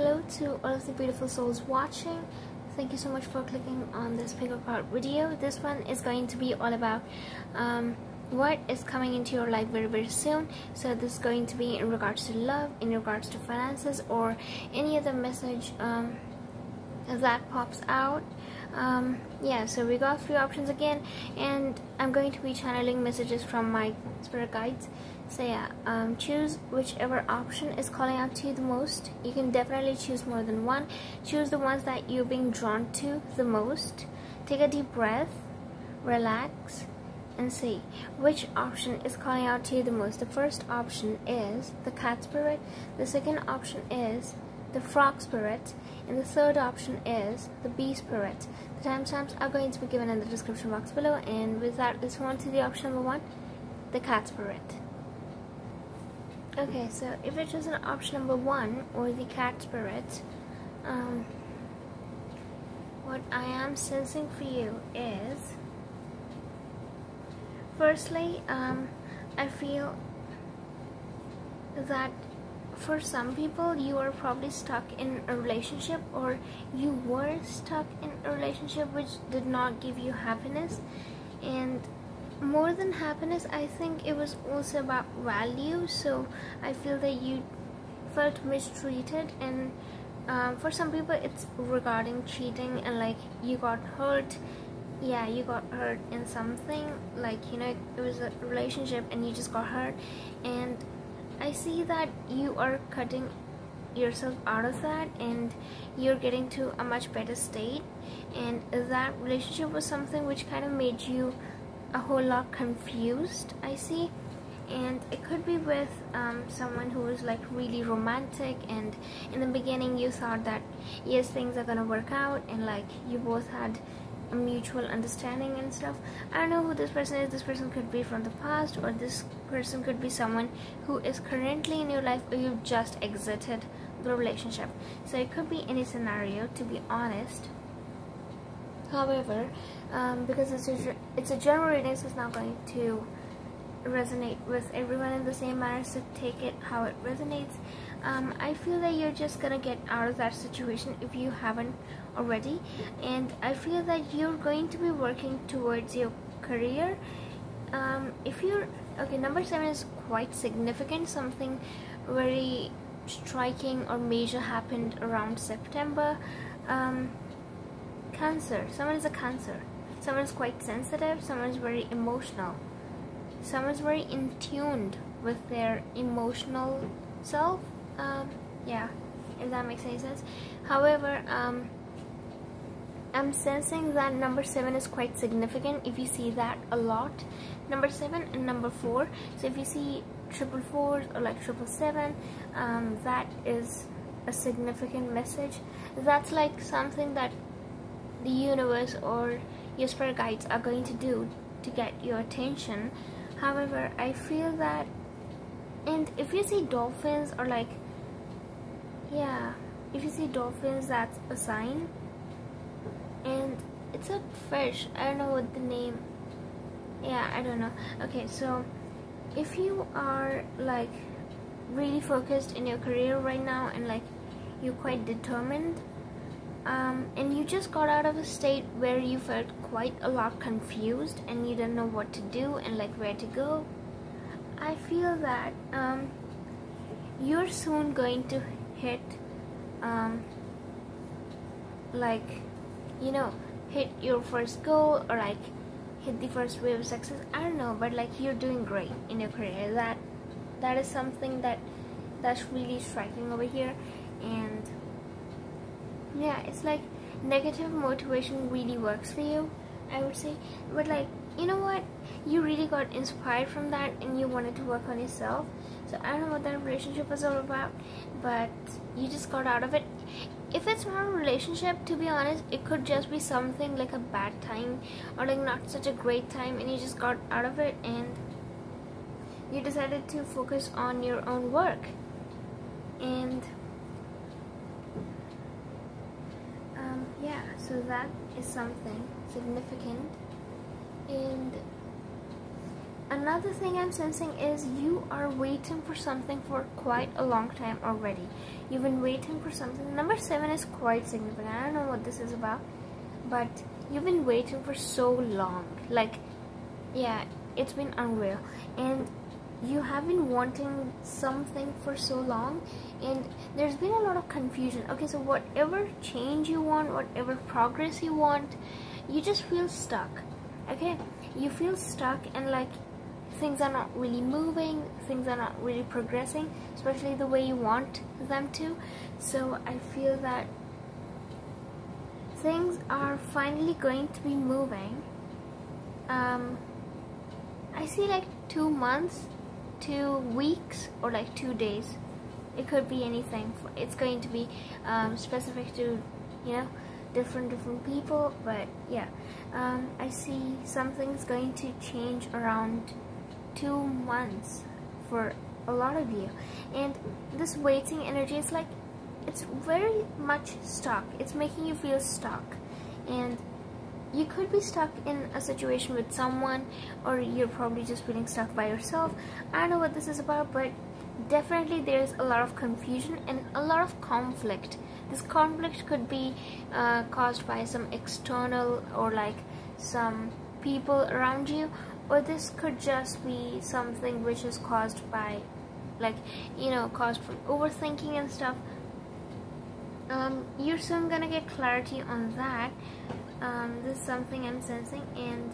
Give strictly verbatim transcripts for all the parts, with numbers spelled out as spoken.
hello to all of the beautiful souls watching. Thank you so much for clicking on this pick-up card video. This one is going to be all about um, what is coming into your life very very soon. So this is going to be in regards to love, in regards to finances, or any other message um, that pops out. Um, yeah, so we got three options again, and I'm going to be channeling messages from my spirit guides. So yeah, um, choose whichever option is calling out to you the most. You can definitely choose more than one. Choose the ones that you're being drawn to the most. Take a deep breath, relax, and see which option is calling out to you the most. The first option is the cat spirit, the second option is the frog spirit, and the third option is the bee spirit. The timestamps are going to be given in the description box below, and with that, let's move on to the option number one, the cat spirit. Okay, so if you're choosing option number one or the cat spirit, um, what I am sensing for you is, firstly, um, I feel that for some people, you are probably stuck in a relationship, or you were stuck in a relationship which did not give you happiness. And more than happiness, I think it was also about value. So I feel that you felt mistreated, and um, for some people it's regarding cheating, and like you got hurt. Yeah, you got hurt in something, like, you know, it was a relationship and you just got hurt, and I see that you are cutting yourself out of that, and you're getting to a much better state. And that relationship was something which kind of made you a whole lot confused, I see. And it could be with um, someone who is like really romantic, and in the beginning you thought that yes, things are gonna work out, and like you both had a mutual understanding and stuff. I don't know who this person is. This person could be from the past, or this person could be someone who is currently in your life, or you've just exited the relationship. So it could be any scenario, to be honest. However, um, because it's a, it's a general reading, so it's not going to resonate with everyone in the same manner, so take it how it resonates. Um, I feel that you're just gonna get out of that situation if you haven't already, and I feel that you're going to be working towards your career. Um, if you're okay, number seven is quite significant. Something very striking or major happened around September. Um, cancer. Someone is a Cancer. Someone is quite sensitive. Someone is very emotional. Someone is very in tuned with their emotional self. Um, yeah, if that makes any sense. However, um, I'm sensing that number seven is quite significant if you see that a lot. Number seven and number four. So if you see triple fours or like triple seven, um, that is a significant message. That's like something that the universe or your spirit guides are going to do to get your attention. However, I feel that, and if you see dolphins or like, yeah, if you see dolphins, that's a sign. And it's a fish. I don't know what the name. Yeah, I don't know. Okay, so if you are like really focused in your career right now, and like you're quite determined, um, and you just got out of a state where you felt quite a lot confused and you didn't know what to do and like where to go, I feel that um, you're soon going to hit um, like, you know, hit your first goal, or like hit the first wave of success. I don't know, but like you're doing great in your career. That that is something that that's really striking over here. And yeah, it's like negative motivation really works for you, I would say. But like, you know what, you really got inspired from that, and you wanted to work on yourself. So I don't know what that relationship was all about, but you just got out of it. If it's not a relationship, to be honest, it could just be something like a bad time, or like not such a great time, and you just got out of it, and you decided to focus on your own work. And um, yeah, so that is something significant. And another thing I'm sensing is you are waiting for something for quite a long time already. you've been waiting for something. Number seven is quite significant. I don't know what this is about, but you've been waiting for so long. Like, yeah, it's been unreal. And you have been wanting something for so long, and there's been a lot of confusion. Okay, so whatever change you want, whatever progress you want, you just feel stuck. Okay, you feel stuck, and like things are not really moving, things are not really progressing, especially the way you want them to. So I feel that things are finally going to be moving. Um, I see like two months, two weeks, or like two days. It could be anything. It's going to be um, specific to, you know, different different people. But yeah, um, I see something's going to change around two months for a lot of you. And this waiting energy is like, it's very much stuck. It's making you feel stuck, and you could be stuck in a situation with someone, or you're probably just feeling stuck by yourself. I don't know what this is about, but definitely there's a lot of confusion and a lot of conflict. This conflict could be uh, caused by some external, or like some people around you, or this could just be something which is caused by, like, you know, caused from overthinking and stuff. Um, you're soon gonna get clarity on that. Um, this is something I'm sensing, and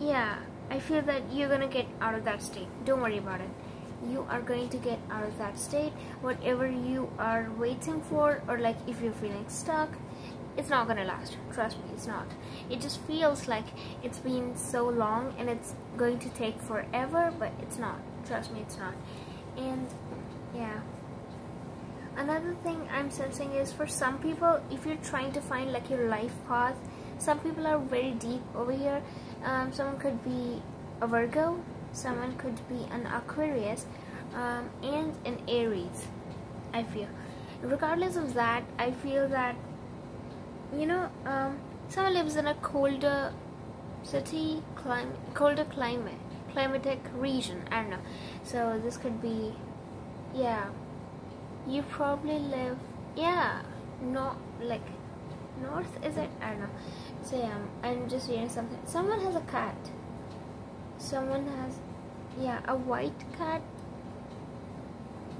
yeah, I feel that you're gonna get out of that state. Don't worry about it. You are going to get out of that state. Whatever you are waiting for, or like if you're feeling stuck, it's not gonna last. Trust me, it's not. It just feels like it's been so long and it's going to take forever, but it's not. Trust me, it's not. And yeah, another thing I'm sensing is, for some people, if you're trying to find like your life path, some people are very deep over here. Um, someone could be a Virgo, someone could be an Aquarius, um, and an Aries, I feel. Regardless of that, I feel that, you know, um, someone lives in a colder city, clim colder climate, climatic region, I don't know. So this could be, yeah. You probably live, yeah, no, like, north, is it? I don't know. So yeah, I'm just reading something. Someone has a cat. Someone has, yeah, a white cat.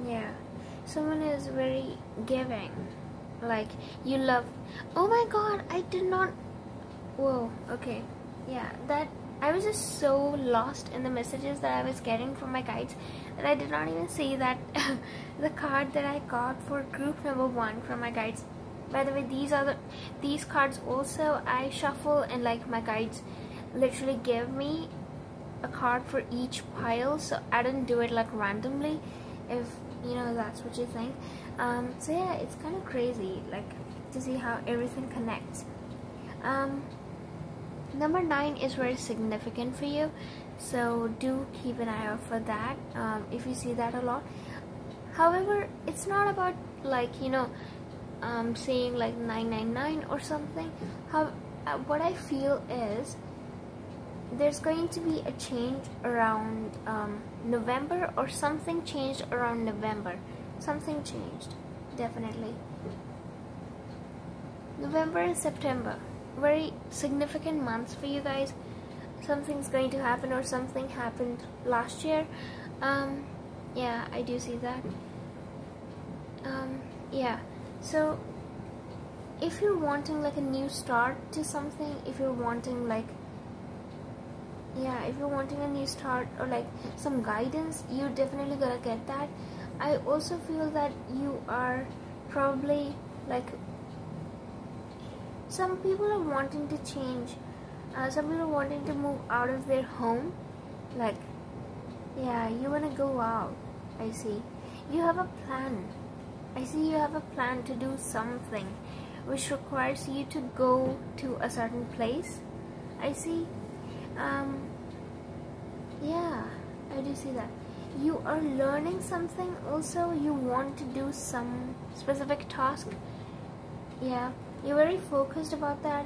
Yeah. Someone is very giving. Like, you love, oh my god, I did not, whoa, okay. Yeah, that, I was just so lost in the messages that I was getting from my guides that I did not even see that the card that I got for group number one from my guides. By the way, these are the these cards also I shuffle, and like my guides literally give me a card for each pile, so I didn't do it like randomly, if you know that's what you think. Um, so yeah, it's kind of crazy like to see how everything connects. Um, Number nine is very significant for you, so do keep an eye out for that, um, if you see that a lot. However, it's not about like, you know, um, saying like nine nine nine or something. How, uh, what I feel is there's going to be a change around um, November, or something changed around November. Something changed, definitely. November and September. Very significant months for you guys. Something's going to happen, or something happened last year. Um, yeah, I do see that. Um, yeah, so if you're wanting like a new start to something, if you're wanting like, yeah, if you're wanting a new start, or like some guidance, you're definitely gonna get that. I also feel that you are probably like, some people are wanting to change, uh, some people are wanting to move out of their home. Like, yeah, you want to go out, I see. You have a plan. I see you have a plan to do something which requires you to go to a certain place, I see. Um, yeah, I do see that. You are learning something also. You want to do some specific task. Yeah. You're very focused about that,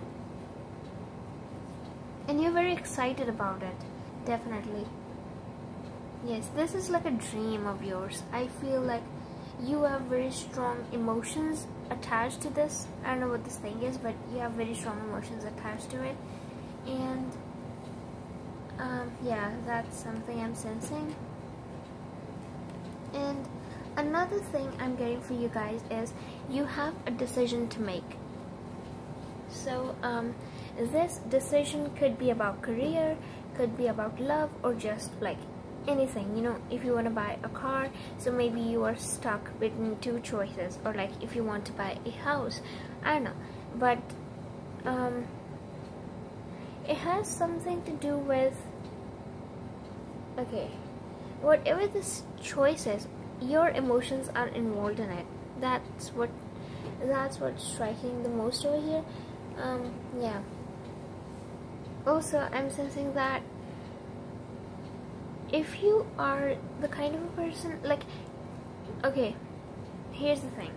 and you're very excited about it, definitely. Yes, this is like a dream of yours. I feel like you have very strong emotions attached to this. I don't know what this thing is, but you have very strong emotions attached to it. And um, yeah, that's something I'm sensing. And another thing I'm getting for you guys is you have a decision to make. So um, this decision could be about career, could be about love, or just like anything, you know. If you want to buy a car, so maybe you are stuck between two choices, or like if you want to buy a house, I don't know. But um, it has something to do with, okay, whatever this choice is, your emotions are involved in it. That's what that's what's striking the most over here. Um, yeah. Also, I'm sensing that if you are the kind of a person, like, okay, here's the thing.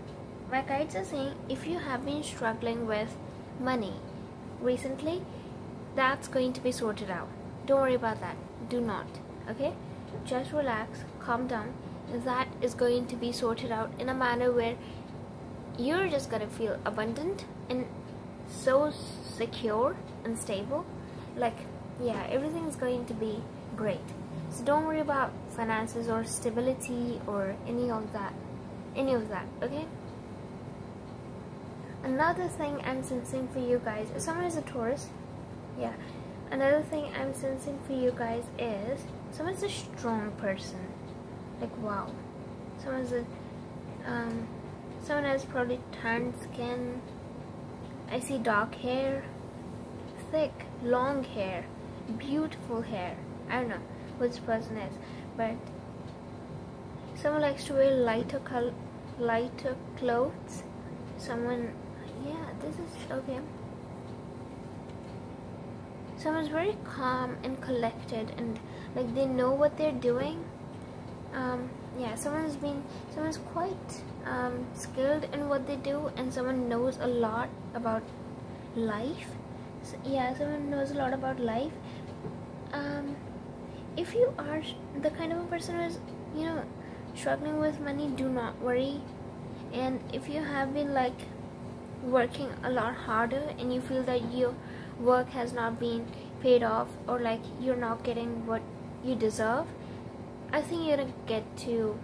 My guides are saying if you have been struggling with money recently, that's going to be sorted out. Don't worry about that. Do not. Okay? Just relax. Calm down. That is going to be sorted out in a manner where you're just going to feel abundant and so secure and stable. Like, yeah, everything is going to be great. So don't worry about finances or stability or any of that, any of that, okay? Another thing I'm sensing for you guys, someone is a Taurus, yeah. Another thing I'm sensing for you guys is someone's a strong person. Like, wow, someone's a, um, someone has probably tanned skin. I see dark hair, thick, long hair, beautiful hair. I don't know who this person is, but someone likes to wear lighter color, lighter clothes. Someone, yeah, this is okay. Someone's very calm and collected, and like they know what they're doing. Um, yeah, someone's been, someone's quite um, skilled in what they do, and someone knows a lot about life. So, yeah, someone knows a lot about life. Um, if you are the kind of a person who is, you know, struggling with money, do not worry. And if you have been like working a lot harder and you feel that your work has not been paid off, or like you're not getting what you deserve, I think you're going to get to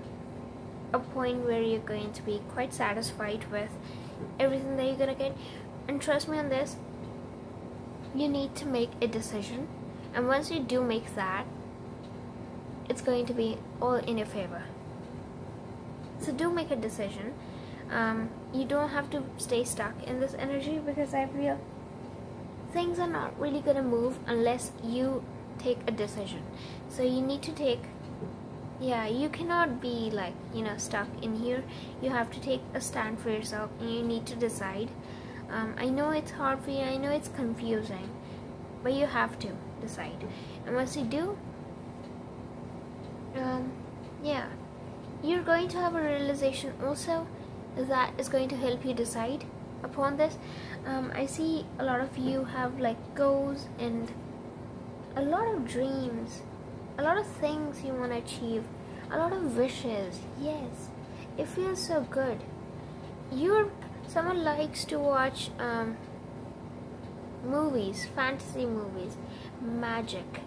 a point where you're going to be quite satisfied with everything that you're going to get. And trust me on this, you need to make a decision. And once you do make that, it's going to be all in your favor. So do make a decision. Um, you don't have to stay stuck in this energy, because I feel things are not really going to move unless you take a decision. So you need to take... yeah, you cannot be like, you know, stuck in here. You have to take a stand for yourself, and you need to decide. Um, I know it's hard for you, I know it's confusing, but you have to decide. And once you do, um, yeah, you're going to have a realization also that is going to help you decide upon this. Um, I see a lot of you have like goals and a lot of dreams. A lot of things you want to achieve, a lot of wishes. Yes, it feels so good. You're someone likes to watch um, movies, fantasy movies, magic.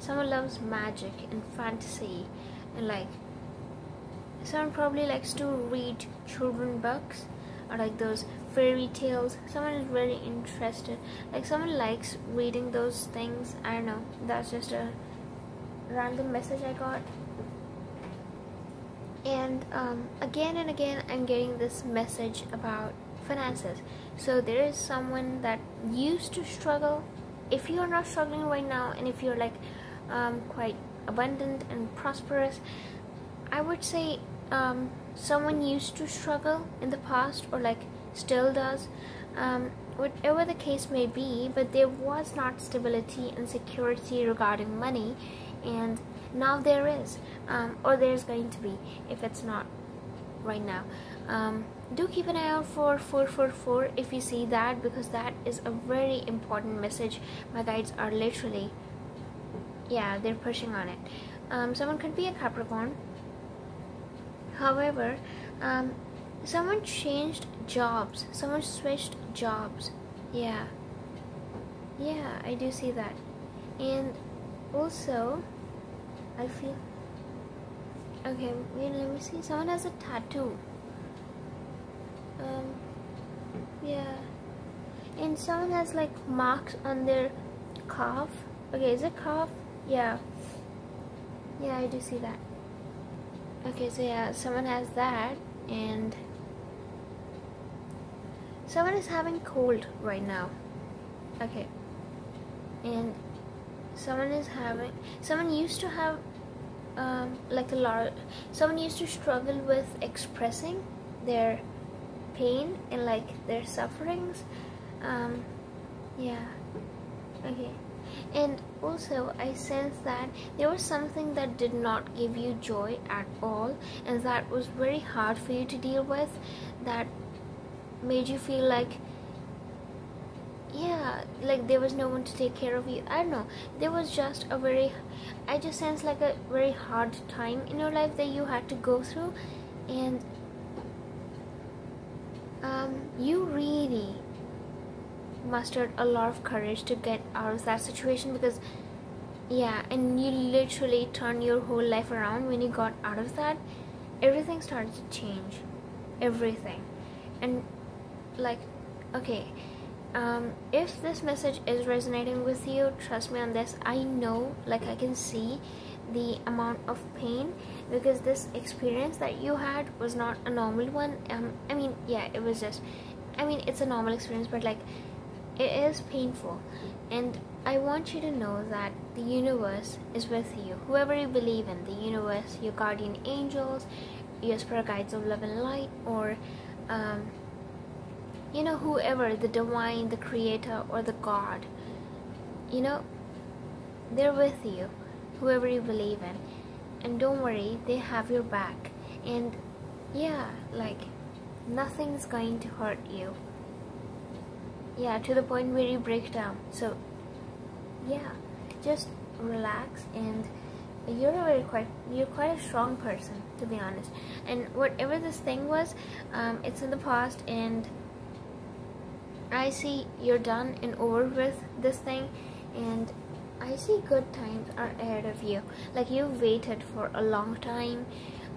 Someone loves magic and fantasy, and like someone probably likes to read children books, or like those fairy tales. Someone is very interested. Like someone likes reading those things. I don't know. That's just a random message I got. And um, again and again I'm getting this message about finances. So there is someone that used to struggle. If you're not struggling right now, and if you're like um, quite abundant and prosperous, I would say um, someone used to struggle in the past, or like still does, um, whatever the case may be, but there was not stability and security regarding money. And now there is, um, or there's going to be, if it's not right now. Um, do keep an eye out for four four four if you see that, because that is a very important message. My guides are literally, yeah, they're pushing on it. Um, someone could be a Capricorn. However, um, someone changed jobs, someone switched jobs. Yeah, yeah, I do see that. And also, I feel, okay, wait, let me see, someone has a tattoo. Um, yeah, and someone has like marks on their calf. Okay, is it calf? Yeah, yeah, I do see that. Okay, so yeah, someone has that, and someone is having cold right now. Okay, and someone is having, someone used to have um, like a lot, someone used to struggle with expressing their pain and like their sufferings. Um, yeah, okay. And also I sense that there was something that did not give you joy at all, and that was very hard for you to deal with, that made you feel like, yeah, like there was no one to take care of you. I don't know, there was just a very, I just sense like a very hard time in your life that you had to go through, and um, you really mustered a lot of courage to get out of that situation, because yeah, and you literally turned your whole life around. When you got out of that, everything started to change, everything. And like, okay, um if this message is resonating with you, trust me on this. I know, like, I can see the amount of pain, because this experience that you had was not a normal one. um I mean, yeah, it was just, I mean, it's a normal experience, but like, it is painful. And I want you to know that the universe is with you, whoever you believe in, the universe, your guardian angels, your spirit guides of love and light, or um, you know, whoever, the divine, the creator, or the God, you know, they're with you, whoever you believe in, and don't worry, they have your back. And yeah, like, nothing's going to hurt you, yeah, to the point where you break down. So yeah, just relax, and you're a very quite you're quite a strong person, to be honest. And whatever this thing was, um, it's in the past, and I see you're done and over with this thing, and I see good times are ahead of you. Like, you've waited for a long time.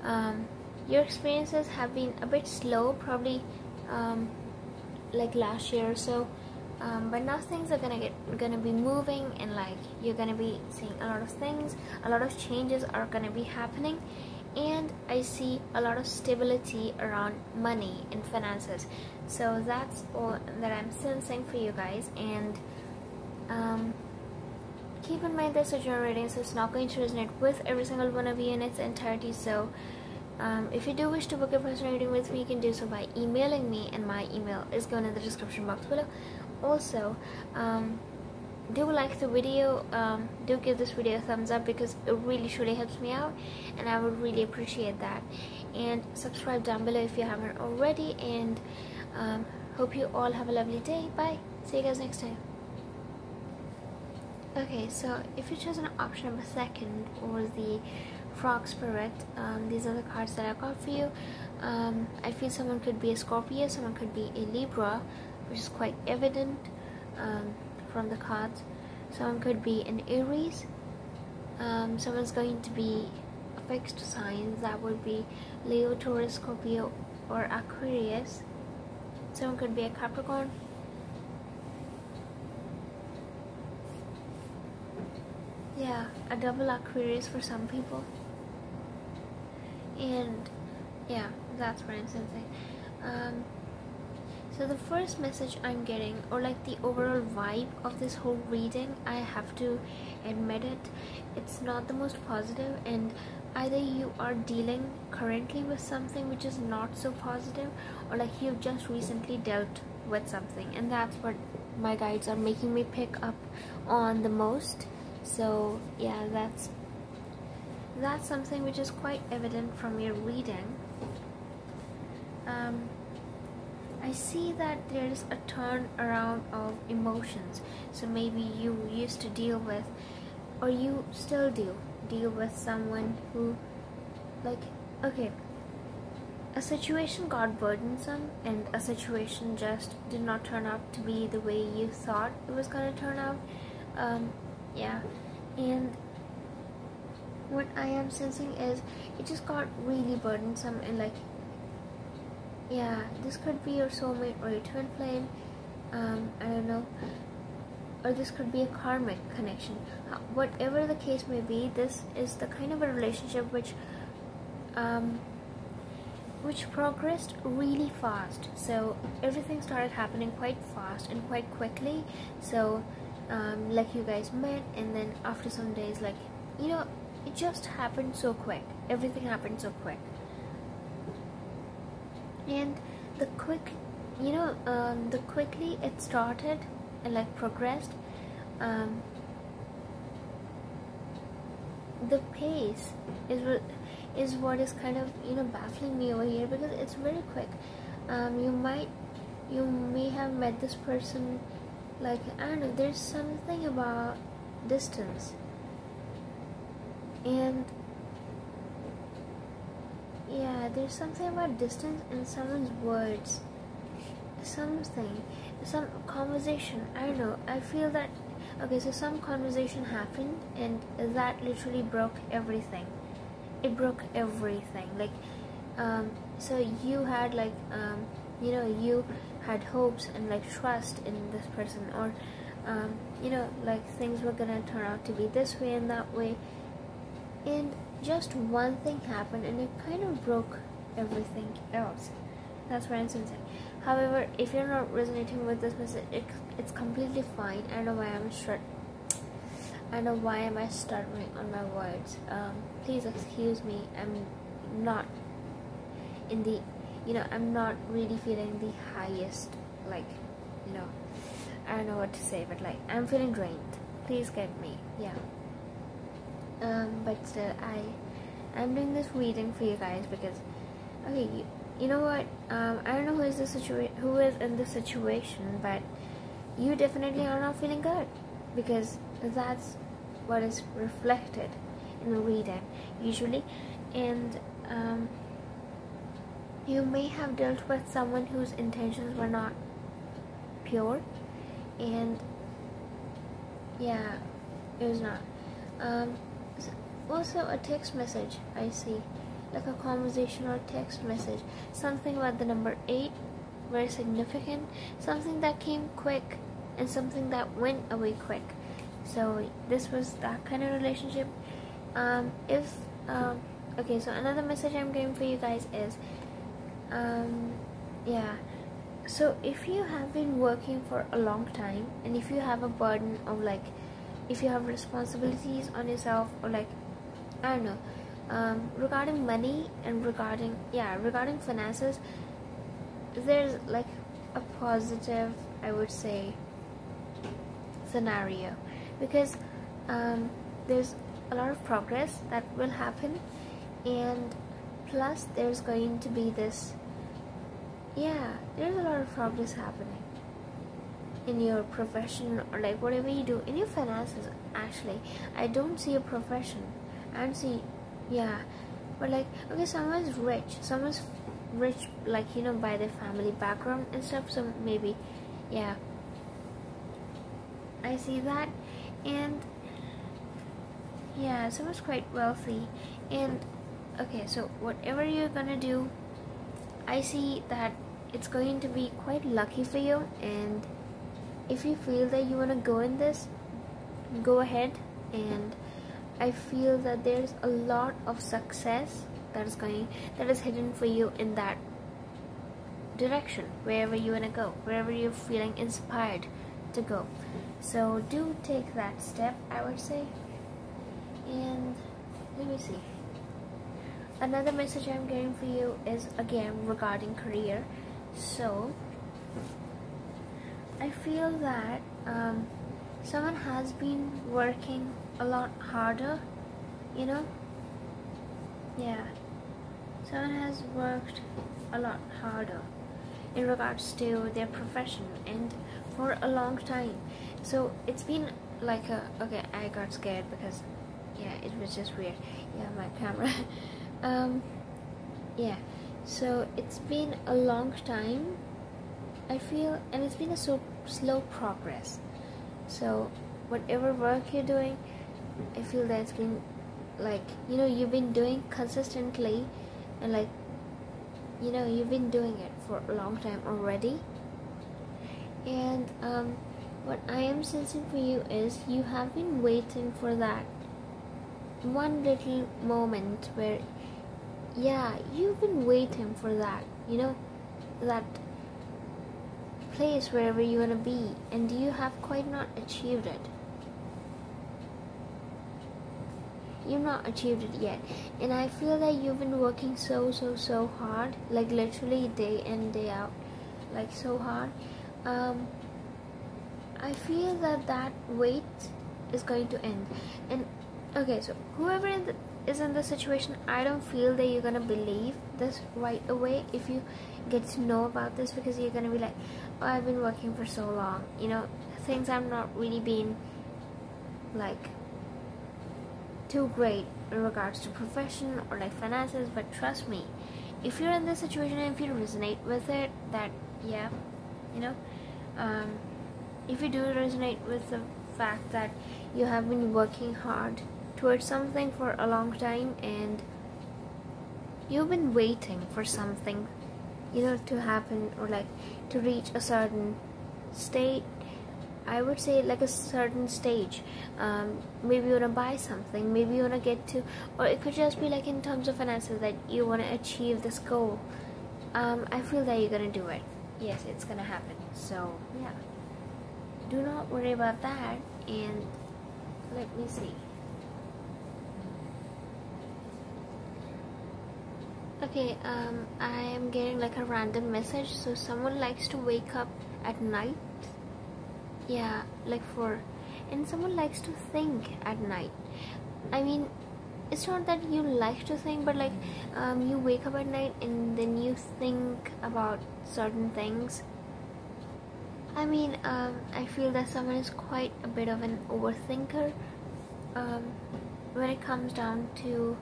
um, your experiences have been a bit slow, probably um, like last year or so, um, but now things are gonna get gonna be moving, and like, you're gonna be seeing a lot of things, a lot of changes are gonna be happening. And I see a lot of stability around money and finances. So that's all that I'm sensing for you guys. And um, keep in mind this is your reading, so it's not going to resonate with every single one of you in its entirety. So Um, if you do wish to book a personal reading with me, you can do so by emailing me, and my email is going in the description box below. Also, um, do like the video, um, do give this video a thumbs up, because it really truly helps me out, and I would really appreciate that. And subscribe down below if you haven't already, and um, hope you all have a lovely day. Bye, see you guys next time. Okay, so if you chose an option number second, or the frog spirit, um, these are the cards that I got for you. um, I feel someone could be a Scorpio, someone could be a Libra, which is quite evident um, from the cards. Someone could be an Aries, um, someone's going to be a fixed sign, that would be Leo, Taurus, Scorpio, or Aquarius. Someone could be a Capricorn. Yeah, a double Aquarius for some people. And yeah, that's what I'm sensing. Um, so the first message I'm getting, or like the overall vibe of this whole reading, I have to admit it, it's not the most positive. And either you are dealing currently with something which is not so positive, or like you've just recently dealt with something, and that's what my guides are making me pick up on the most. So yeah, that's that's something which is quite evident from your reading. um, I see that there's a turn around of emotions. So maybe you used to deal with, or you still do deal with someone who, like, okay, A situation got burdensome, and a situation just did not turn out to be the way you thought it was going to turn out. Um, yeah, and what I am sensing is it just got really burdensome, and like, yeah, this could be your soulmate or your twin flame, um, I don't know, or this could be a karmic connection. Whatever the case may be, this is the kind of a relationship which, um, which progressed really fast. So everything started happening quite fast and quite quickly. So, um, like, you guys met, and then after some days, like, you know, it just happened so quick. Everything happened so quick. And the quick, you know, um, the quickly it started and like progressed, um, the pace is what is what is kind of, you know, baffling me over here, because it's very quick. Um, you might, you may have met this person, like, I don't know, there's something about distance. And yeah, there's something about distance and someone's words, something, some conversation, I don't know, I feel that, okay, so some conversation happened, and that literally broke everything. It broke everything, like, um, so you had, like, um, you know, you had hopes and, like, trust in this person, or, um, you know, like, things were gonna turn out to be this way and that way, and just one thing happened, and it kind of broke everything else. That's what I'm sensing. However, if you're not resonating with this message, it, it's completely fine. I don't know why I'm short. I don't know why am I stuttering on my words. Um, please excuse me. I'm not in the, you know, I'm not really feeling the highest, like, you know, I don't know what to say, but like, I'm feeling drained. Please get me. Yeah. Um, but still, I, I'm doing this reading for you guys because, okay, you, you know what, um, I don't know who is the situa- who is in this situation, but you definitely are not feeling good, because that's what is reflected in the reading, usually, and, um, you may have dealt with someone whose intentions were not pure, and, yeah, it was not, um, also a text message, I see, like a conversation or text message, something about the number eight, very significant, something that came quick, and something that went away quick. So this was that kind of relationship. Um, if, um, okay, so another message I'm getting for you guys is, um, yeah, so if you have been working for a long time, and if you have a burden of, like, if you have responsibilities on yourself, or like, I don't know, um, regarding money and regarding, yeah, regarding finances, there's like a positive, I would say, scenario, because um, there's a lot of progress that will happen, and plus there's going to be this, yeah, there's a lot of progress happening in your profession, or like whatever you do in your finances. Actually, I don't see a profession, I don't see, yeah, but like, okay, someone's rich, someone's rich, like, you know, by their family background and stuff, so maybe, yeah, I see that, and yeah, someone's quite wealthy, and okay, so whatever you're gonna do, I see that it's going to be quite lucky for you, and if you feel that you want to go in this, go ahead. And I feel that there's a lot of success that is going, that is hidden for you in that direction, wherever you want to go, wherever you're feeling inspired to go. So do take that step, I would say. And let me see. Another message I'm getting for you is again regarding career. So I feel that um, someone has been working a lot harder, you know, yeah, someone has worked a lot harder in regards to their profession, and for a long time, so it's been like a, okay, I got scared because, yeah, it was just weird, yeah, my camera, um, yeah, So it's been a long time, I feel, and it's been a so slow progress. So whatever work you're doing, I feel that it's been like, you know, you've been doing consistently, and like, you know, you've been doing it for a long time already. And um, what I am sensing for you is you have been waiting for that one little moment where, yeah, you've been waiting for that, you know, that place wherever you want to be, and you have quite not achieved it. You've not achieved it yet, and I feel that you've been working so so so hard, like literally day in day out, like so hard. um, I feel that that wait is going to end. And okay, so whoever is in this situation, I don't feel that you're gonna believe this right away if you get to know about this, because you're gonna be like, oh, I've been working for so long, you know, things have not really been like too great in regards to profession or like finances. But trust me, if you're in this situation and if you resonate with it, that yeah, you know, um, if you do resonate with the fact that you have been working hard towards something for a long time, and you've been waiting for something, you know, to happen, or like to reach a certain state, I would say, like a certain stage. Um, maybe you want to buy something, maybe you want to get to, or it could just be like in terms of finances that you want to achieve this goal. Um, I feel that you're going to do it. Yes, it's going to happen. So, yeah. Do not worry about that. And let me see. Okay, um, I am getting like a random message. So, someone likes to wake up at night. Yeah, like for, and someone likes to think at night. I mean, it's not that you like to think, but like um, you wake up at night and then you think about certain things. I mean, um, I feel that someone is quite a bit of an overthinker um, when it comes down to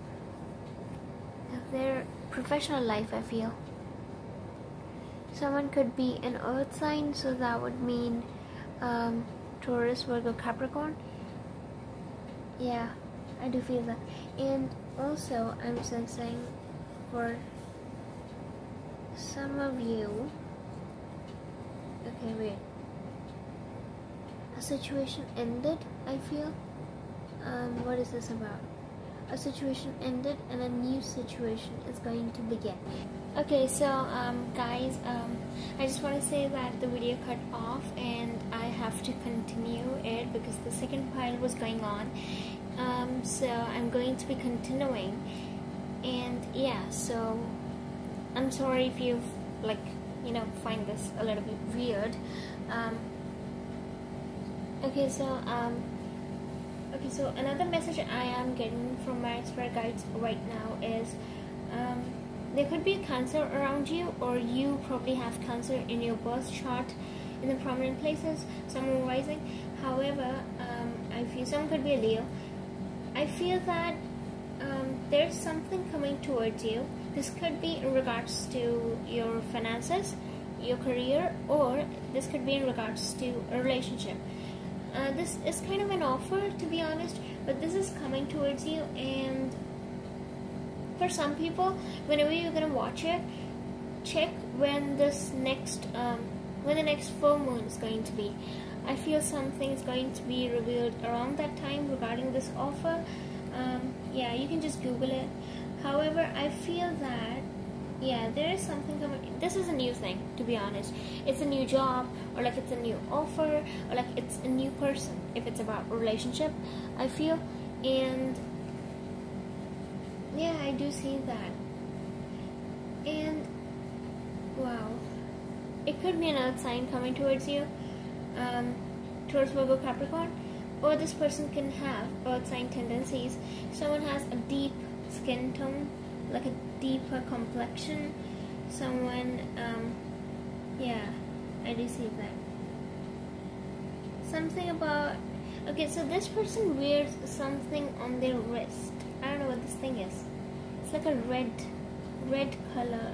their professional life, I feel. Someone could be an earth sign, so that would mean Um, Taurus, Virgo, Capricorn. Yeah, I do feel that. And also, I'm sensing for some of you, okay, wait, a situation ended, I feel. Um, what is this about? A situation ended and a new situation is going to begin. Okay, so um, guys, um, I just want to say that the video cut off and I have to continue it because the second pile was going on. Um, so I'm going to be continuing, and yeah, so I'm sorry if you've like, you know, find this a little bit weird. Um, okay, so um, okay, so another message I am getting from my spirit guides right now is, um, there could be a Cancer around you, or you probably have Cancer in your birth chart in the prominent places, someone rising. However, um, I feel someone could be a Leo. I feel that um, there's something coming towards you. This could be in regards to your finances, your career, or this could be in regards to a relationship. Uh, this is kind of an offer, to be honest, but this is coming towards you. And for some people, whenever you're gonna watch it, check when this next, um, when the next full moon is going to be. I feel something is going to be revealed around that time regarding this offer. Um, yeah, you can just Google it. However, I feel that, yeah, there is something coming. This is a new thing, to be honest. It's a new job, or like it's a new offer, or like it's a new person, if it's about a relationship, I feel. And yeah, I do see that. And wow, it could be another sign coming towards you, um, towards Virgo, Capricorn, or this person can have earth sign tendencies. Someone has a deep skin tone, like a deeper complexion. Someone, um, yeah, I do see that. Something about, okay, so this person wears something on their wrist. I don't know what this thing is. It's like a red, red color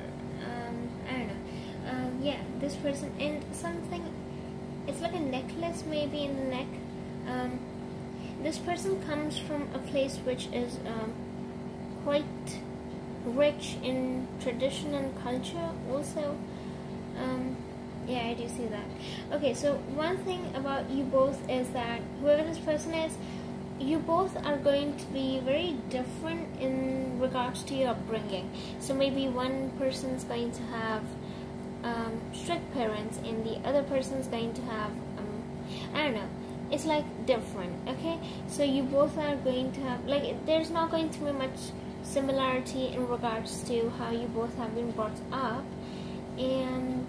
yeah, this person, and something, it's like a necklace maybe in the neck. Um, this person comes from a place which is um, quite rich in tradition and culture also. Um, yeah, I do see that. Okay, so one thing about you both is that whoever this person is, you both are going to be very different in regards to your upbringing. So maybe one person's going to have um, strict parents and the other person's going to have, um, I don't know, it's like different, okay? So you both are going to have, like, there's not going to be much similarity in regards to how you both have been brought up. And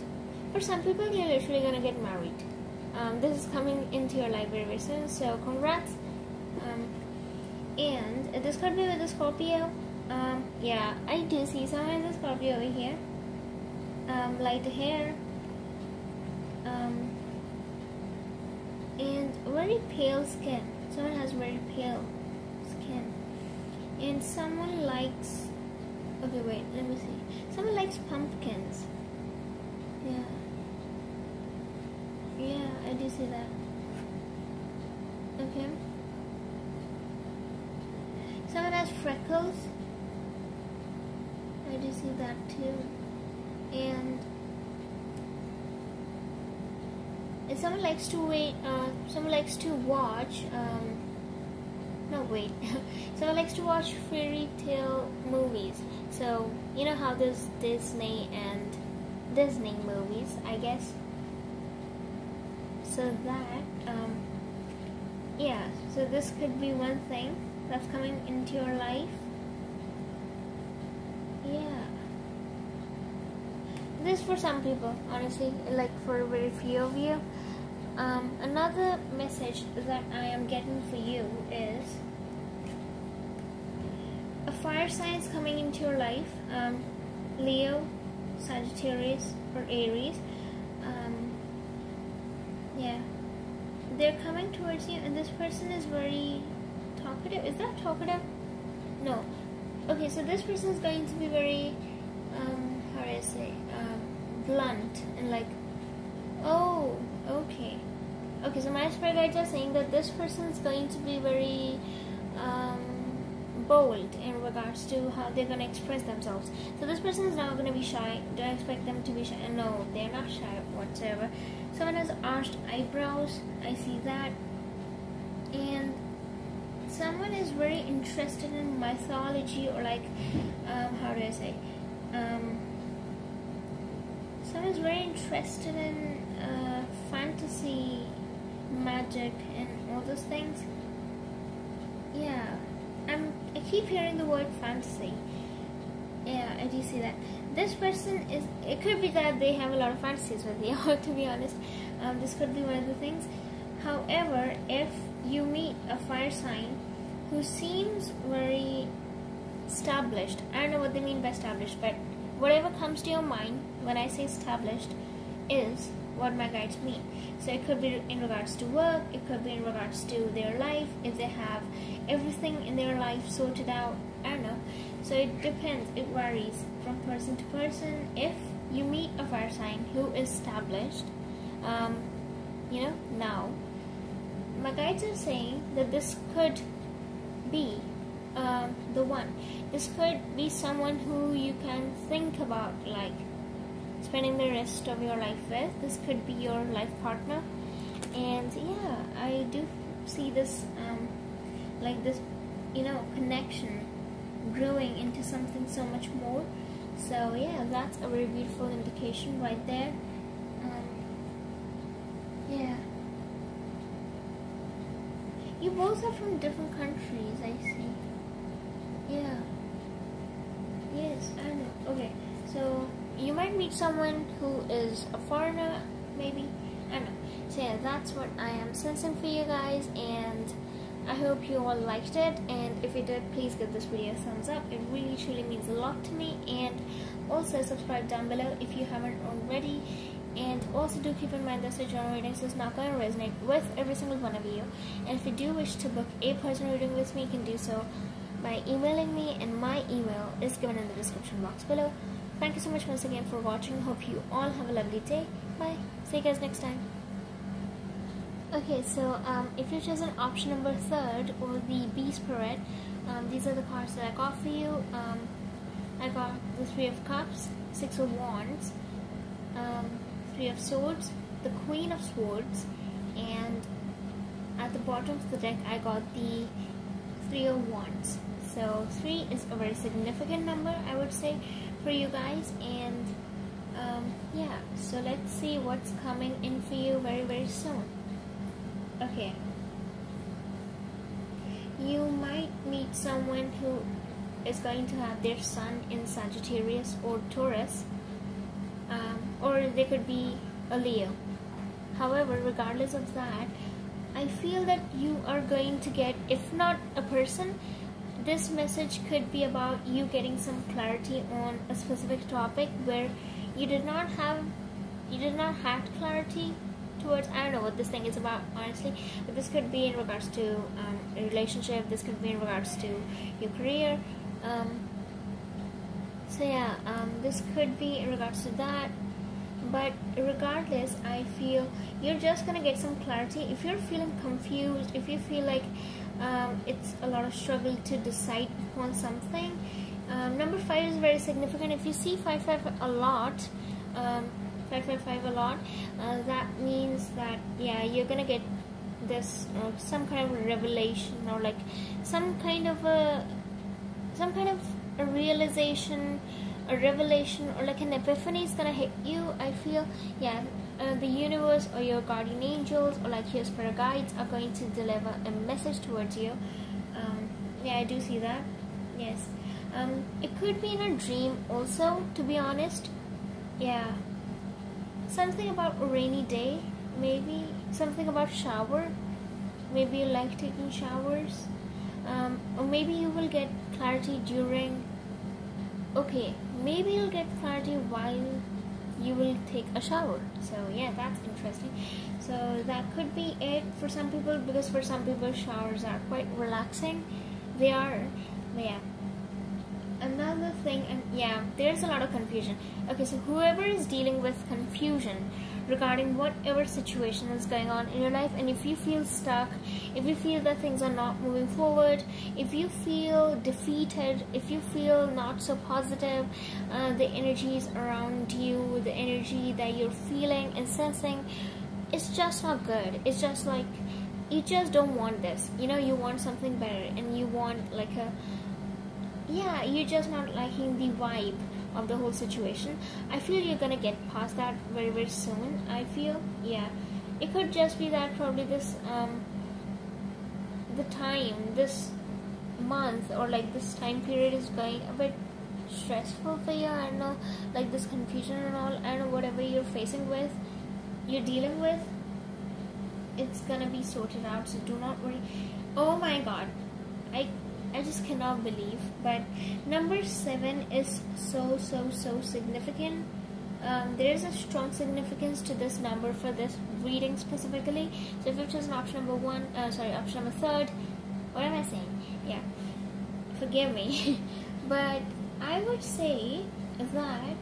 for some people, you're literally going to get married. Um, this is coming into your life very soon, so congrats. Um, and this could be with a Scorpio. Um, yeah, I do see someone with a Scorpio over here. Um, light hair. Um, and very pale skin. Someone has very pale skin. And someone likes... Okay, wait, let me see. Someone likes pumpkins. Yeah. Yeah, I do see that. Okay. Someone has freckles. I do see that too. And if someone likes to wait, uh, someone likes to watch. Um, no wait, someone likes to watch fairy tale movies. So you know how there's Disney and Disney movies, I guess. So that, um, yeah. So this could be one thing that's coming into your life. Yeah. This for some people, honestly, like for very few of you. Um, another message that I am getting for you is a fire sign is coming into your life. Um, Leo, Sagittarius, or Aries. Um, yeah. They're coming towards you, and this person is very... talkative? Is that talkative? No. Okay, so this person is going to be very, um, how do I say, um, blunt and like, oh, okay. Okay, so my spirit guides are saying that this person is going to be very um, bold in regards to how they're going to express themselves. So this person is not going to be shy. Do I expect them to be shy? No, they're not shy whatsoever. Someone has arched eyebrows. I see that. And someone is very interested in mythology, or like, um, how do I say, um, someone is very interested in uh, fantasy, magic, and all those things. Yeah, I'm, I keep hearing the word fantasy. Yeah, I do see that. This person is, it could be that they have a lot of fantasies with you, to be honest. Um, this could be one of the things. However, if you meet a fire sign who seems very established, I don't know what they mean by established, but whatever comes to your mind when I say established is what my guides mean. So it could be in regards to work, it could be in regards to their life, if they have everything in their life sorted out, I don't know. So it depends, it varies from person to person. If you meet a fire sign who is established, um, you know, now, my guides are saying that this could be um, the one. This could be someone who you can think about, like, spending the rest of your life with. This could be your life partner. And yeah, I do see this, um, like this, you know, connection growing into something so much more. So yeah, that's a very beautiful indication right there. Um, yeah. You both are from different countries, I see. Yeah. Yes, I know. Okay, so you might meet someone who is a foreigner, maybe. I know. So yeah, that's what I am sensing for you guys, and I hope you all liked it. And if you did, please give this video a thumbs up. It really truly means a lot to me. And also subscribe down below if you haven't already. And also do keep in mind that the general readings is not going to resonate with every single one of you. And if you do wish to book a personal reading with me, you can do so by emailing me, and my email is given in the description box below. Thank you so much once again for watching. Hope you all have a lovely day. Bye. See you guys next time. Okay, so um, if you've chosen option number third, or the B Spirit, um, these are the cards that I got for you. Um, I got the Three of Cups, Six of Wands, um, Three of Swords, the Queen of Swords, and at the bottom of the deck I got the Three of Wands. So three is a very significant number, I would say, for you guys, and um, yeah, so let's see what's coming in for you very very soon. Okay, you might meet someone who is going to have their sun in Sagittarius or Taurus, um, or they could be a Leo. However, regardless of that, I feel that you are going to get, if not a person, this message could be about you getting some clarity on a specific topic where you did not have, you did not have clarity towards. I don't know what this thing is about, honestly, but this could be in regards to um, a relationship, this could be in regards to your career, um, so yeah, um, this could be in regards to that. But regardless, I feel you're just gonna get some clarity. If you're feeling confused, if you feel like um, it's a lot of struggle to decide on something, um, number five is very significant. If you see five five a lot, um, five five five a lot, uh, that means that, yeah, you're gonna get this uh, some kind of revelation, or like some kind of a some kind of a realization, a revelation, or like an epiphany is gonna hit you, I feel. Yeah, uh, the universe or your guardian angels or like your spirit guides are going to deliver a message towards you. Um, yeah, I do see that. Yes, um, it could be in a dream also, to be honest. Yeah, something about a rainy day, maybe something about shower, maybe you like taking showers, um, or maybe you will get clarity during, okay, maybe you'll get clarity while you will take a shower. So yeah, that's interesting. So that could be it for some people, because for some people showers are quite relaxing. They are, but yeah, another thing, and yeah, there's a lot of confusion. Okay, so whoever is dealing with confusion regarding whatever situation is going on in your life, and if you feel stuck, if you feel that things are not moving forward, if you feel defeated, if you feel not so positive, uh, the energies around you, the energy that you're feeling and sensing, it's just not good. It's just like, you just don't want this, you know, you want something better, and you want like a, yeah, you're just not liking the vibe of the whole situation. I feel you're gonna get past that very very soon, I feel. Yeah, it could just be that probably this um the time, this month, or like this time period is going a bit stressful for you. I don't know, like this confusion and all, I don't know, whatever you're facing with, you're dealing with, it's gonna be sorted out, so do not worry. Oh my god, I I just cannot believe, but number seven is so so so significant. Um, there is a strong significance to this number for this reading specifically. So if you've chosen option number one, uh, sorry, option number third, what am I saying? Yeah, forgive me. But I would say that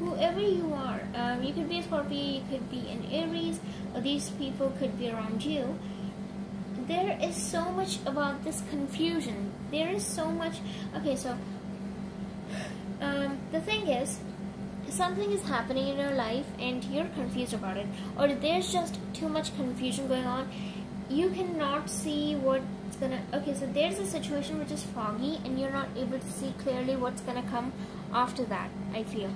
whoever you are, um, you could be a Scorpio, you could be an Aries, or these people could be around you. There is so much about this confusion. There is so much. Okay, so um, the thing is, something is happening in your life and you're confused about it, or there's just too much confusion going on. You cannot see what's gonna. Okay, so there's a situation which is foggy and you're not able to see clearly what's gonna come after that, I feel.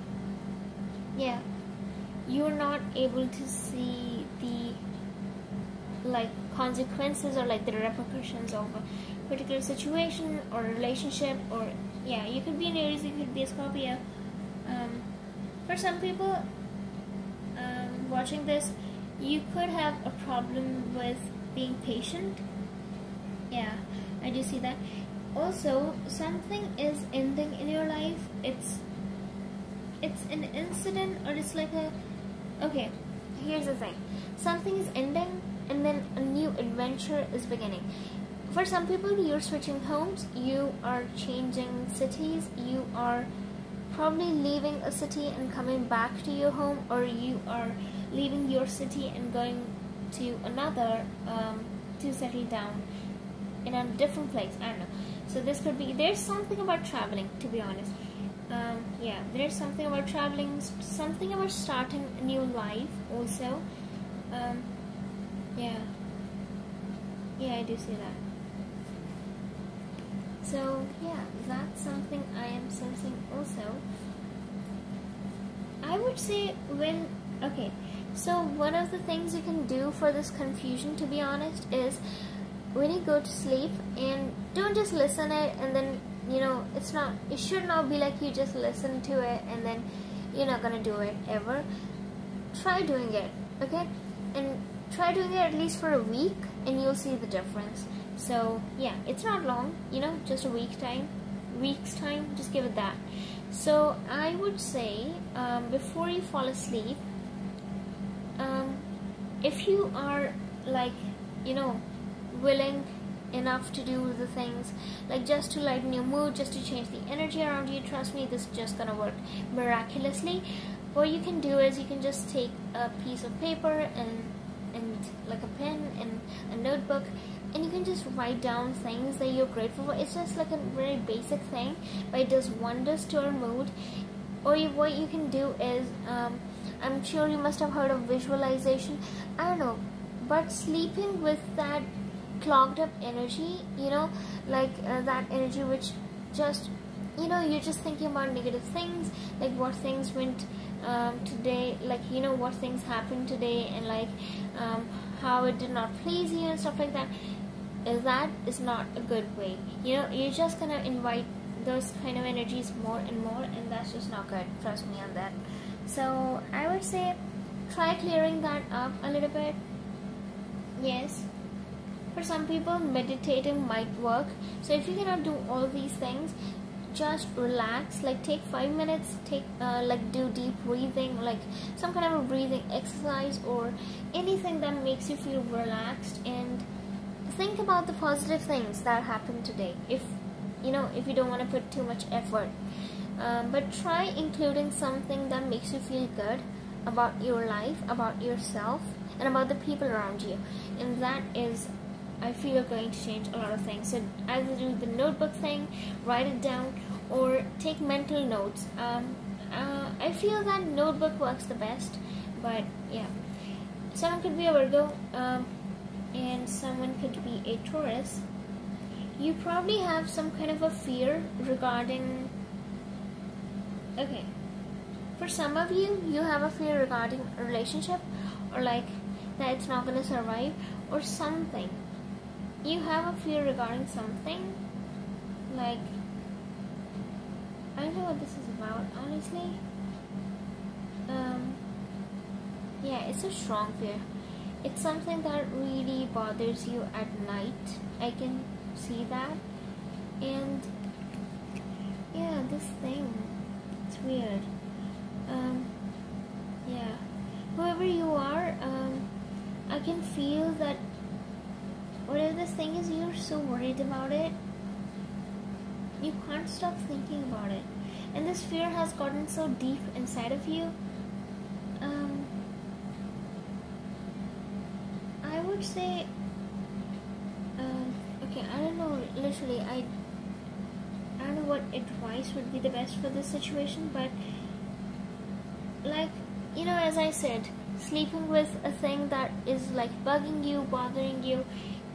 Yeah, you're not able to see the, like, consequences or like the repercussions of a particular situation or relationship, or yeah, you could be an Aries, you could be a Scorpio. Um, for some people um, watching this, you could have a problem with being patient. Yeah, I do see that. Also, something is ending in your life. It's it's an incident, or it's like a, okay, here's the thing, something is ending and then a new adventure is beginning. For some people, you're switching homes, you are changing cities, you are probably leaving a city and coming back to your home, or you are leaving your city and going to another um, to settle down in a different place. I don't know. So this could be, there's something about traveling, to be honest. Um, yeah, there's something about traveling, something about starting a new life also. Um, yeah. Yeah, I do see that. So yeah, that's something I am sensing also. I would say when, okay, so one of the things you can do for this confusion, to be honest, is when you go to sleep, and don't just listen it and then, you know, it's not, it should not be like you just listen to it and then you're not gonna do it ever. Try doing it, okay? And try doing it at least for a week and you'll see the difference. So yeah, it's not long, you know, just a week time, week's time, just give it that. So I would say um, before you fall asleep, um, if you are like, you know, willing enough to do the things, like just to lighten your mood, just to change the energy around you, trust me, this is just gonna work miraculously. What you can do is you can just take a piece of paper and and like a pen and a notebook, and you can just write down things that you're grateful for. It's just like a very basic thing, but it does wonders to our mood. Or you, what you can do is, um, I'm sure you must have heard of visualization, I don't know, but sleeping with that clogged up energy, you know, like uh, that energy which just, you know, you're just thinking about negative things, like what things went um, today, like, you know, what things happened today, and like um, how it did not please you and stuff like that. That is not a good way. You know, you're just gonna invite those kind of energies more and more, and that's just not good, trust me on that. So I would say try clearing that up a little bit. Yes, for some people meditating might work. So if you cannot do all these things, just relax, like take five minutes, take uh, like do deep breathing, like some kind of a breathing exercise or anything that makes you feel relaxed, and think about the positive things that happened today, if you know, if you don't want to put too much effort, um, but try including something that makes you feel good about your life, about yourself, and about the people around you. And that is, I feel, going to change a lot of things. So either do the notebook thing, write it down, or take mental notes. Um, uh, I feel that notebook works the best, but yeah. Someone could be a Virgo, um, and someone could be a Taurus. You probably have some kind of a fear regarding... Okay. For some of you, you have a fear regarding a relationship, or like that it's not going to survive, or something. You have a fear regarding something, like, I don't know what this is about, honestly. Um, yeah, it's a strong fear. It's something that really bothers you at night, I can see that. And yeah, this thing, it's weird. Um, yeah, whoever you are, um, I can feel that whatever this thing is, you're so worried about it. You can't stop thinking about it. And this fear has gotten so deep inside of you. Um, I would say... Uh, okay, I don't know, literally, I, I don't know what advice would be the best for this situation, but... Like, you know, as I said, sleeping with a thing that is like bugging you, bothering you,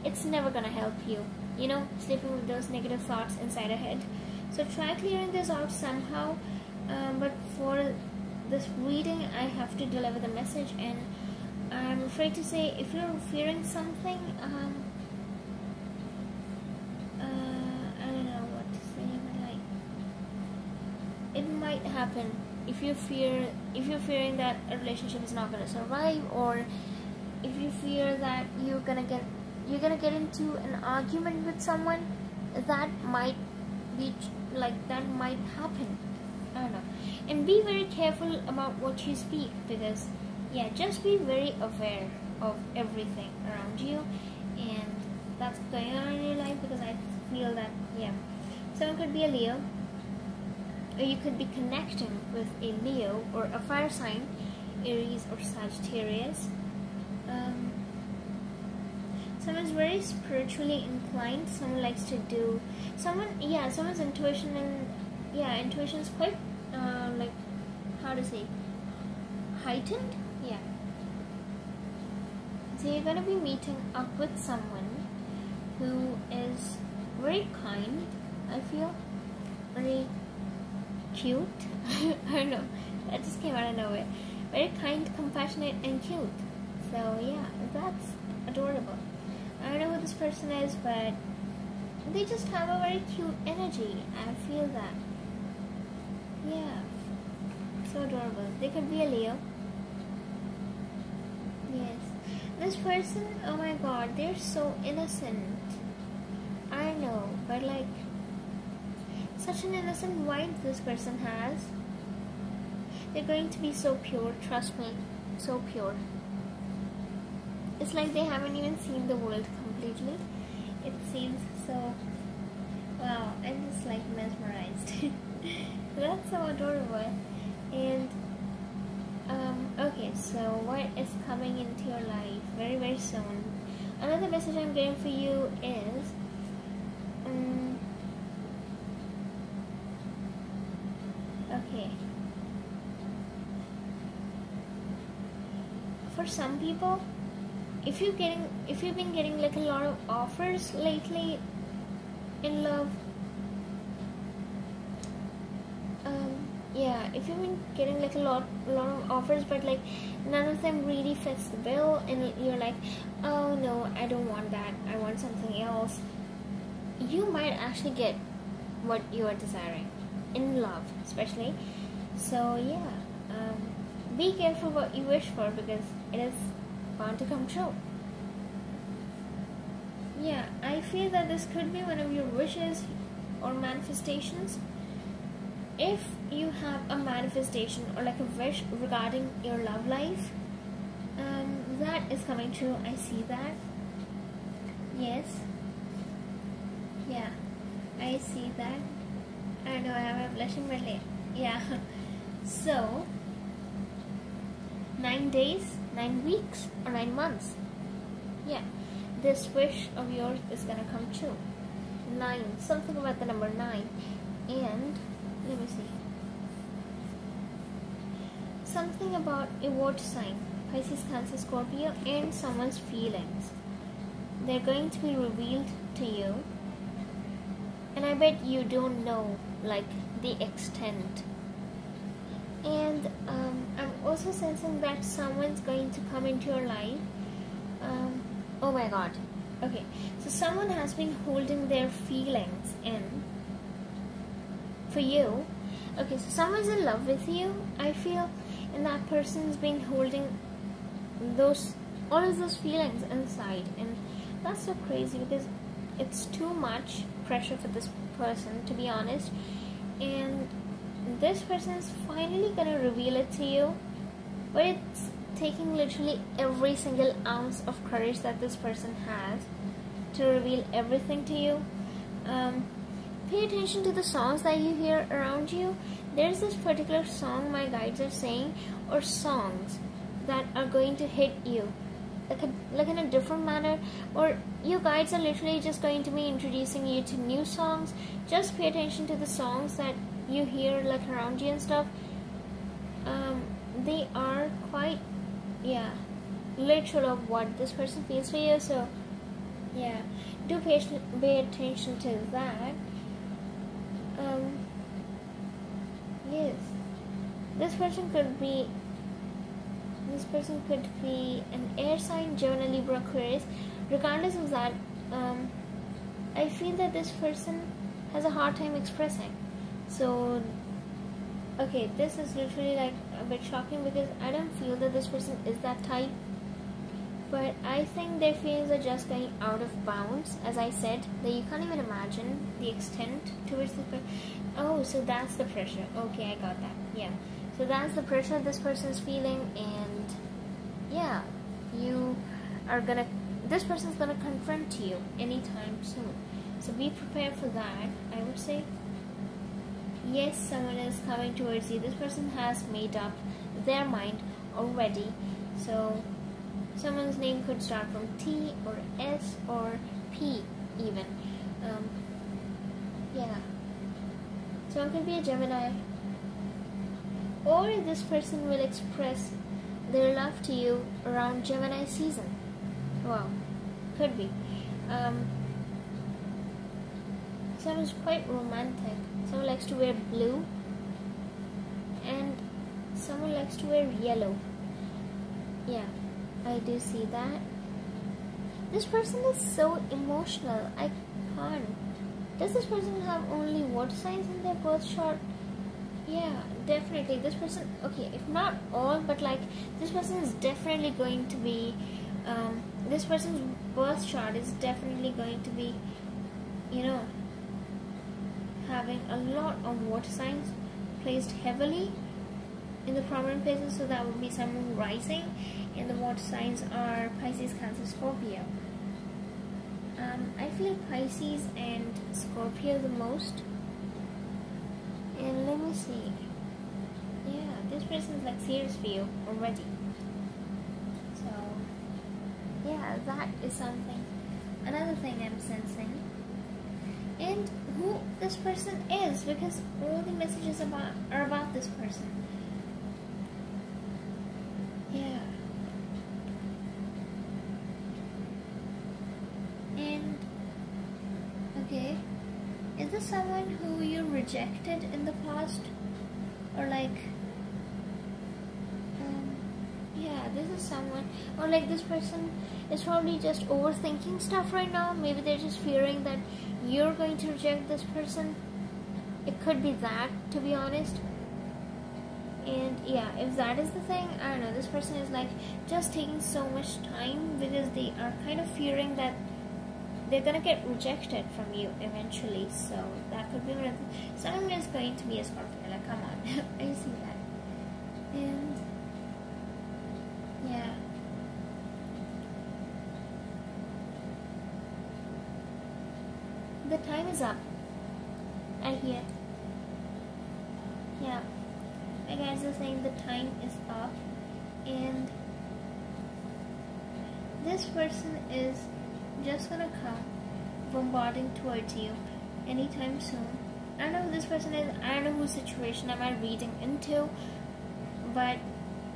it's never gonna help you, you know, sleeping with those negative thoughts inside your head. So try clearing this out somehow, um, but for this reading I have to deliver the message, and I'm afraid to say, if you're fearing something, um, uh, I don't know what to say, but like, it might happen. If you fear, if you're fearing that a relationship is not gonna survive, or if you fear that you're gonna get you're gonna get into an argument with someone, that might be like that might happen. I don't know. And be very careful about what you speak, because yeah, just be very aware of everything around you and that's going on in your life, because I feel that yeah. Someone could be a Leo, you could be connecting with a Leo or a fire sign, Aries or Sagittarius. Um, someone's very spiritually inclined. Someone likes to do someone. Yeah, someone's intuition and yeah, intuition is quite uh, like how to say heightened. Yeah. So you're gonna be meeting up with someone who is very kind. I feel very cute. I don't know. That just came out of nowhere. Very kind, compassionate, and cute. So yeah, that's adorable. I don't know who this person is, but they just have a very cute energy. I feel that. Yeah, so adorable. They could be a Leo. Yes. This person, oh my god, they're so innocent. I know, but like, such an innocent vibe this person has. They're going to be so pure, trust me, so pure. It's like they haven't even seen the world completely. It seems so, wow, I'm just like mesmerized. That's so adorable. And, um, okay, so what is coming into your life very, very soon? Another message I'm getting for you is, um, okay. For some people, if you're getting, if you've been getting like a lot of offers lately in love, um, yeah, if you've been getting like a lot, lot of offers, but like none of them really fits the bill, and you're like, oh no, I don't want that. I want something else. You might actually get what you are desiring in love, especially. So yeah, um, be careful what you wish for, because it is bound to come true. Yeah, I feel that this could be one of your wishes or manifestations. If you have a manifestation or like a wish regarding your love life, um, that is coming true. I see that. Yes. Yeah, I see that. I know I have a blushing belly. Yeah. So, nine days, nine weeks, or nine months. Yeah, this wish of yours is gonna come true. Nine, something about the number nine. And, let me see. Something about a water sign, Pisces, Cancer, Scorpio, and someone's feelings. They're going to be revealed to you. And I bet you don't know, like, the extent. And um, I'm also sensing that someone's going to come into your life. Um, oh my god. Okay, so someone has been holding their feelings in for you. Okay, so someone's in love with you, I feel, and that person's been holding those, all of those feelings inside, and that's so crazy because it's too much pressure for this person, to be honest. And this person is finally gonna reveal it to you, but it's taking literally every single ounce of courage that this person has to reveal everything to you. Um, pay attention to the songs that you hear around you. There's this particular song my guides are saying, or songs that are going to hit you like, a, like in a different manner, or you guides are literally just going to be introducing you to new songs. Just pay attention to the songs that you hear like around you and stuff. Um, they are quite, yeah, literal of what this person feels for you. So yeah, do pay, pay attention to that. Um, yes, this person could be, this person could be an air sign, Gemini, Libra, Aquarius. Regardless of that, um, I feel that this person has a hard time expressing. So, okay, this is literally like a bit shocking because I don't feel that this person is that type. But I think their feelings are just going out of bounds, as I said, that you can't even imagine the extent towards the person. Oh, so that's the pressure. Okay, I got that. Yeah. So that's the pressure this person's feeling, and yeah, you are gonna, this person's gonna confront you anytime soon. So be prepared for that, I would say. yes, someone is coming towards you. This person has made up their mind already. So someone's name could start from T or S or P even. Um, yeah. Someone could be a Gemini. Or this person will express their love to you around Gemini season. Wow. Could be. Um, someone's quite romantic. Someone likes to wear blue. And someone likes to wear yellow. Yeah. I do see that. This person is so emotional. I can't. Does this person have only water signs in their birth chart? Yeah, definitely. This person, okay, if not all, but like this person is definitely going to be, um, this person's birth chart is definitely going to be, you know, having a lot of water signs placed heavily in the prominent places. So that would be someone rising, and the water signs are Pisces, Cancer, Scorpio. Um, I feel Pisces and Scorpio the most. And let me see. Yeah, this person is like serious for you already. So, yeah, that is something. Another thing I'm sensing. And who this person is, because all the messages about are about this person. Yeah. And, okay, is this someone who you rejected in the past? Or like, um, yeah, this is someone, or like this person is probably just overthinking stuff right now. Maybe they're just fearing that you're going to reject this person. It could be that, to be honest. And yeah, if that is the thing, I don't know, this person is like just taking so much time because they are kind of fearing that they're gonna get rejected from you eventually. So that could be one of the, someone is going to be a Scorpio, like come on. I see that. And yeah, the time is up, I hear. Yeah, my guys are saying the time is up, and this person is just gonna come bombarding towards you anytime soon. I don't know who this person is, I don't know whose situation am I reading into, but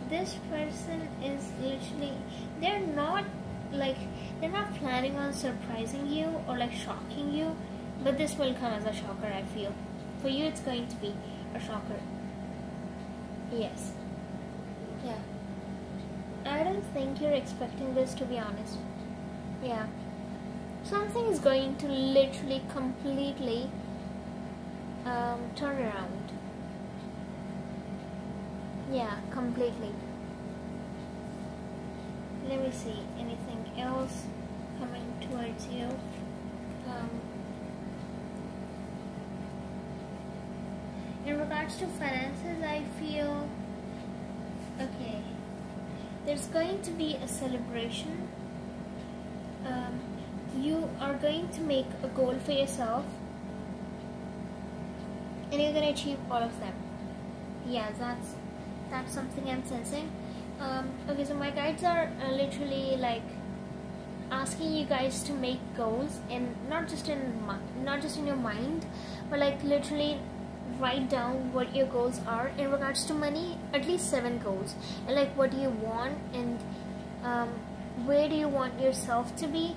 this person is literally, they're not like, they're not planning on surprising you or like shocking you, but this will come as a shocker, I feel. For you it's going to be a shocker. Yes. Yeah. I don't think you're expecting this, to be honest. Yeah. Something is going to literally completely um, turn around. Yeah, completely. Let me see. Anything else coming towards you? Um, in regards to finances, I feel... okay. There's going to be a celebration. Um, you are going to make a goal for yourself, and you're going to achieve all of them. Yeah, that's that's something I'm sensing. Um, okay, so my guides are uh, literally like asking you guys to make goals, and not just in not just in your mind, but like literally write down what your goals are in regards to money. At least seven goals, and like what do you want, and um, where do you want yourself to be.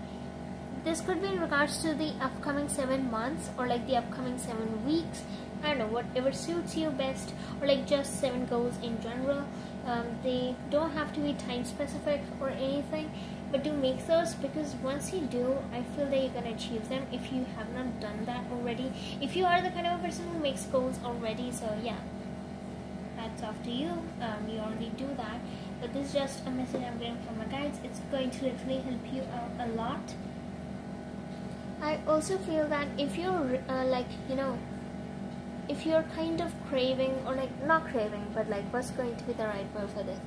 This could be in regards to the upcoming seven months, or like the upcoming seven weeks. I don't know, whatever suits you best, or like just seven goals in general. Um, they don't have to be time specific or anything, but do make those, because once you do, I feel that you're gonna achieve them if you have not done that already, if you are the kind of person who makes goals already. So yeah, hats off to you. Um, you already do that. But this is just a message I'm getting from my guides. It's going to literally help you out a lot. I also feel that if you're uh, like, you know, if you're kind of craving, or like, not craving, but like, what's going to be the right word for this?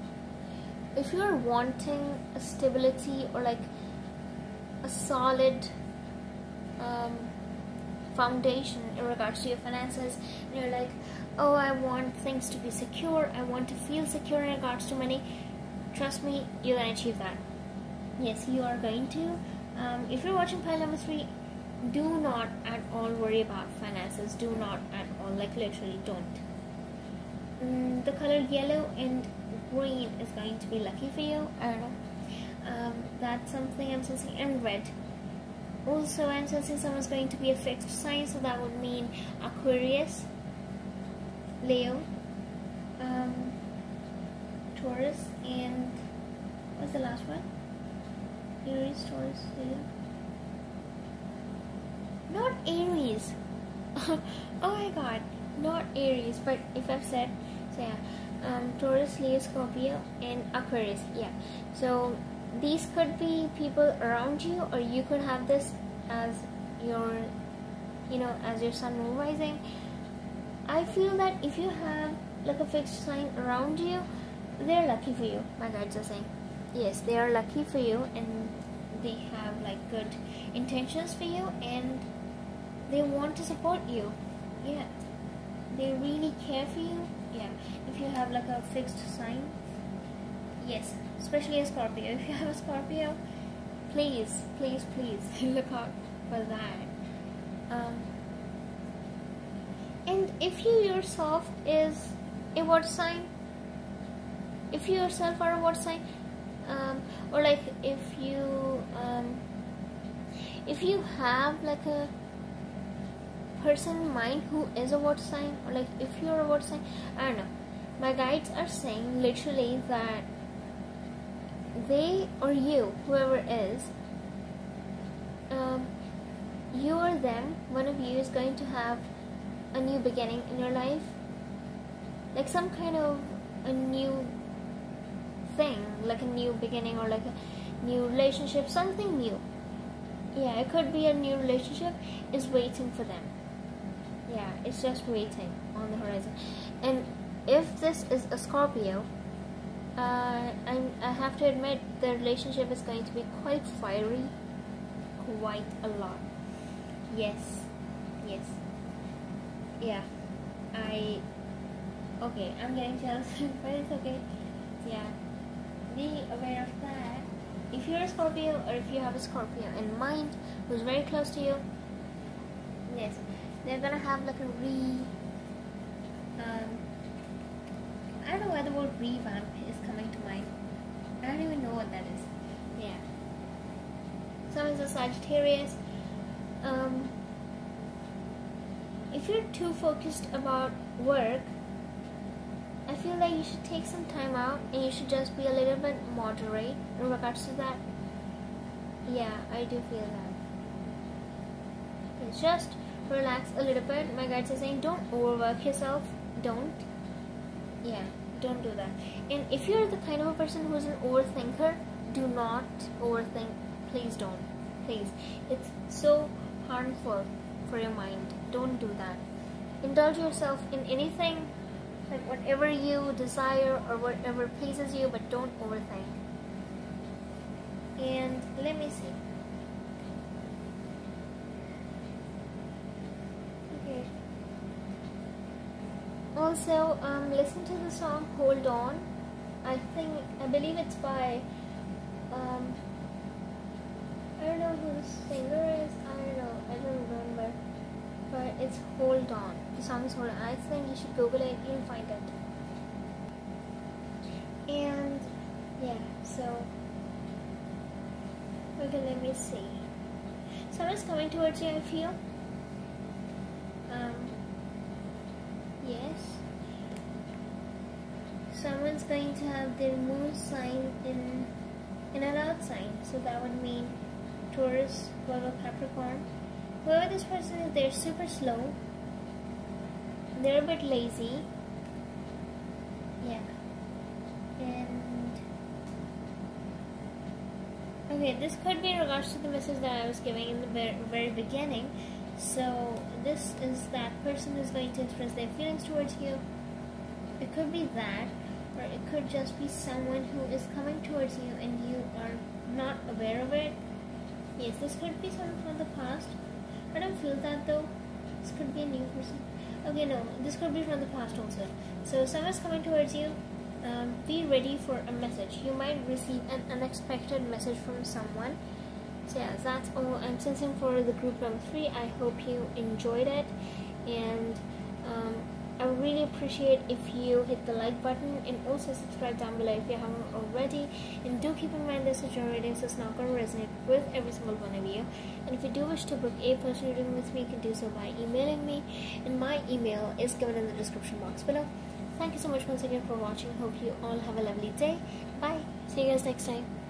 If you're wanting a stability, or like a solid um, foundation in regards to your finances, and you're like, oh, I want things to be secure, I want to feel secure in regards to money, trust me, you're going to achieve that. Yes, you are going to. Um, if you're watching pile number three, do not at all worry about finances. Do not at all, like literally don't. Mm, the color yellow and green is going to be lucky for you. I don't know. Um, that's something I'm sensing. And red. Also, I'm sensing someone's going to be a fixed sign, so that would mean Aquarius, Leo, um, Taurus, and what's the last one? Aries, Taurus, Leo. Not Aries. Oh my god, not Aries, but if I've said, so yeah, um, Taurus, Leo, Scorpio, and Aquarius, yeah. So these could be people around you, or you could have this as your, you know, as your sun, moon, rising. I feel that if you have like a fixed sign around you, they're lucky for you, my guides are saying. Yes, they are lucky for you, and they have like good intentions for you, and they want to support you. Yeah, they really care for you. Yeah, if you have like a fixed sign, yes, especially a Scorpio. If you have a Scorpio, please, please, please look out for that. Um, and if you yourself is a water sign, if you yourself are a water sign, um, or like if you um, if you have like a person in mind who is a water sign, or like if you're a water sign, I don't know, my guides are saying literally that they or you, whoever is, um, you or them, one of you is going to have a new beginning in your life, like some kind of a new thing, like a new beginning, or like a new relationship, something new. Yeah, it could be a new relationship is waiting for them. Yeah, it's just waiting on the horizon. And if this is a Scorpio, Uh, and I have to admit, the relationship is going to be quite fiery, quite a lot. Yes, yes, yeah. I okay. I'm getting jealous, but it's okay. Yeah, be aware of that. If you're a Scorpio, or if you have a Scorpio in mind who's very close to you, yes, they're gonna have like a re. Um, I don't know why the word revamp is coming to mind. I don't even know what that is. Yeah. Someone's a Sagittarius. Um, if you're too focused about work, I feel like you should take some time out, and you should just be a little bit moderate in regards to that. Yeah, I do feel that. It's just relax a little bit. My guides are saying don't overwork yourself. Don't. Yeah, don't do that. And if you're the kind of a person who's an overthinker, do not overthink. Please don't. Please. It's so harmful for your mind. Don't do that. Indulge yourself in anything, like whatever you desire or whatever pleases you, but don't overthink. And let me see. Also, um, listen to the song Hold On. I think, I believe it's by, um, I don't know who the singer is, I don't know, I don't remember, but it's Hold On. The song is Hold On. I think you should Google it, you'll find it. And, yeah, so, okay, let me see. Someone's coming towards you, I feel. Um, yes. Someone's going to have their moon sign in in an out sign, so that would mean Taurus, whoever, Capricorn. Whoever this person is, they're super slow. They're a bit lazy. Yeah. And okay, this could be in regards to the message that I was giving in the very, very beginning. So this is that person who's going to express their feelings towards you. It could be that, or it could just be someone who is coming towards you and you are not aware of it. Yes, this could be someone from the past. I don't feel that though. This could be a new person. Okay, no, this could be from the past also. So someone's coming towards you. Um, be ready for a message. You might receive an unexpected message from someone. So yeah, that's all I'm sensing for the group number three. I hope you enjoyed it, and um, I would really appreciate if you hit the like button and also subscribe down below if you haven't already. And do keep in mind this is your reading, so it's not going to resonate with every single one of you. And if you do wish to book a personal reading with me, you can do so by emailing me, and my email is given in the description box below. Thank you so much once again for watching. Hope you all have a lovely day. Bye. See you guys next time.